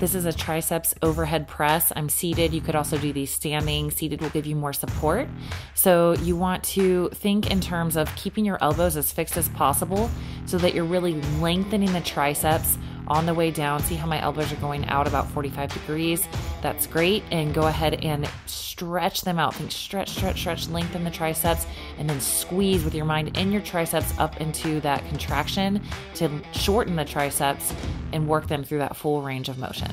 This is a triceps overhead press. I'm seated. You could also do these standing. Seated will give you more support. So you want to think in terms of keeping your elbows as fixed as possible so that you're really lengthening the triceps on the way down. See how my elbows are going out about 45 degrees. That's great. And go ahead and stretch them out. Think stretch, stretch, stretch, lengthen the triceps, and then squeeze with your mind in your triceps up into that contraction to shorten the triceps and work them through that full range of motion.